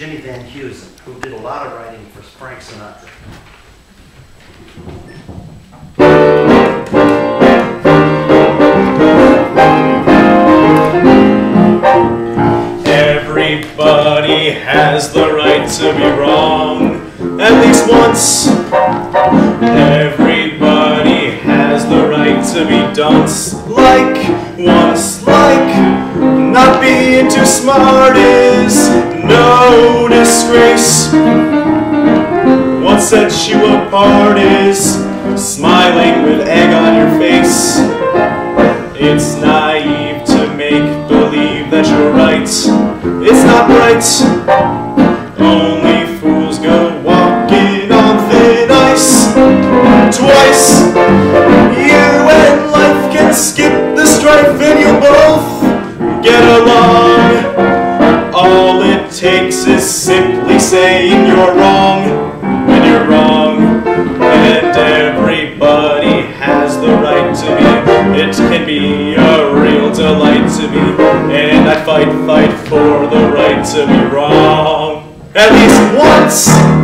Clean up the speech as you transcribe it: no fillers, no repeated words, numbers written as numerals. Jimmy Van Heusen, who did a lot of writing for Frank Sinatra. Everybody has the right to be wrong, at least once. Everybody has the right to be dunce, like once, like not being too smart is no disgrace. Once set you apart is smiling with egg on your face. It's naive to make believe that you're right. It's not right. Only fools go walking on thin ice twice. You and life can skip the strife and you'll both get along. All it takes is simply saying you're wrong when you're wrong. And everybody has the right to be. It can be a real delight to be. And I fight for the right to be wrong, at least once.